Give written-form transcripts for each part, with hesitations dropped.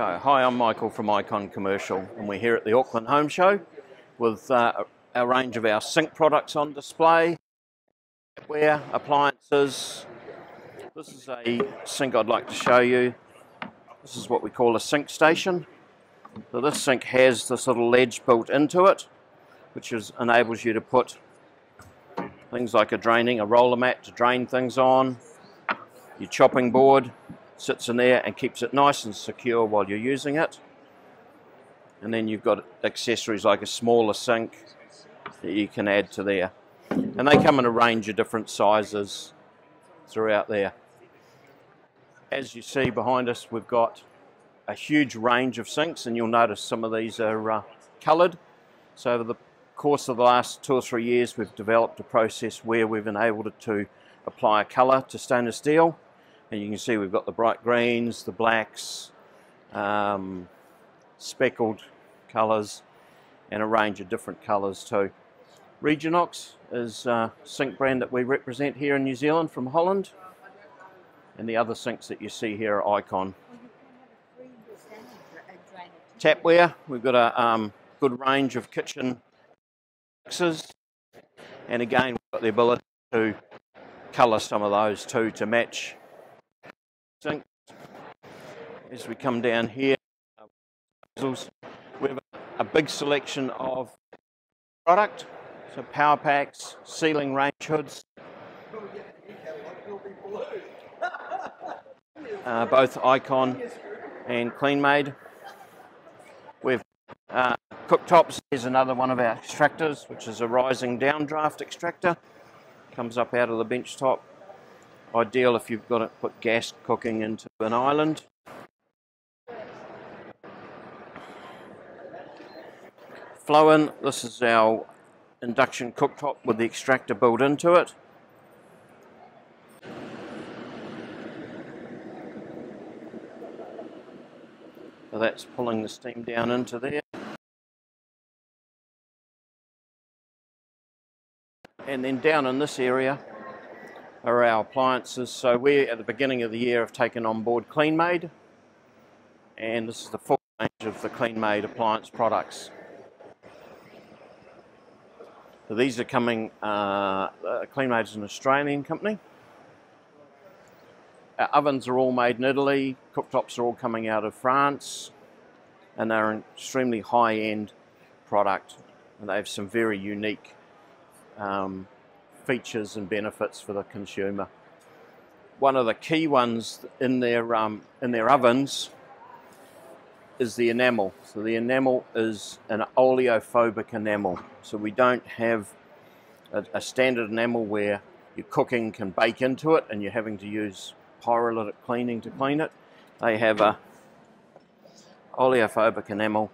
Okay, hi, I'm Michael from Ikon Commercial, and we're here at the Auckland Home Show with a range of our sink products on display, ware, appliances. This is a sink I'd like to show you. This is what we call a sink station. So this sink has this little ledge built into it, which enables you to put things like a roller mat to drain things on, your chopping board. Sits in there and keeps it nice and secure while you're using it. And then you've got accessories like a smaller sink that you can add to there. And they come in a range of different sizes throughout there. As you see behind us, we've got a huge range of sinks, and you'll notice some of these are coloured. So over the course of the last 2 or 3 years, we've developed a process where we've enabled it to apply a colour to stainless steel. And you can see we've got the bright greens, the blacks, speckled colours, and a range of different colours too. Reginox is a sink brand that we represent here in New Zealand from Holland. And the other sinks that you see here are Ikon. Tapware, we've got a good range of kitchen mixes. And again, we've got the ability to colour some of those too to match sinks. As we come down here, we have a big selection of product, so power packs, ceiling range hoods, both Ikon and Kleenmaid. We've cooktops. Here's another one of our extractors, which is a rising downdraft extractor. Comes up out of the bench top. Ideal if you've got to put gas cooking into an island. Flow-In, this is our induction cooktop with the extractor built into it. So that's pulling the steam down into there. And then down in this area are our appliances. So we, at the beginning of the year, have taken on board Kleenmaid, and this is the full range of the Kleenmaid appliance products. So these are coming, Kleenmaid is an Australian company. Our ovens are all made in Italy, cooktops are all coming out of France, and they're an extremely high-end product, and they have some very unique features and benefits for the consumer. One of the key ones in their ovens is the enamel. So the enamel is an oleophobic enamel. So we don't have a standard enamel where your cooking can bake into it and you're having to use pyrolytic cleaning to clean it. They have a oleophobic enamel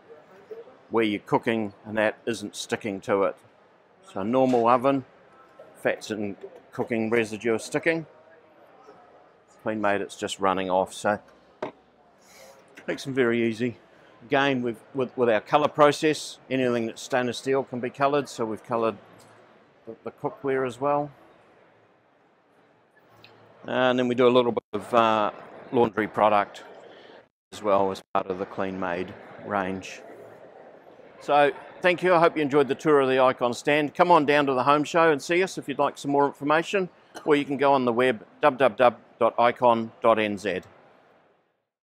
where you're cooking and that isn't sticking to it. So a normal oven, fats and cooking residue are sticking. Kleenmaid, it's just running off, so makes them very easy. Again, with our colour process, anything that's stainless steel can be coloured, so we've coloured the cookware as well. And then we do a little bit of laundry product as well as part of the Kleenmaid range. So thank you. I hope you enjoyed the tour of the Ikon stand. Come on down to the home show and see us if you'd like some more information, or you can go on the web, www.ikon.nz.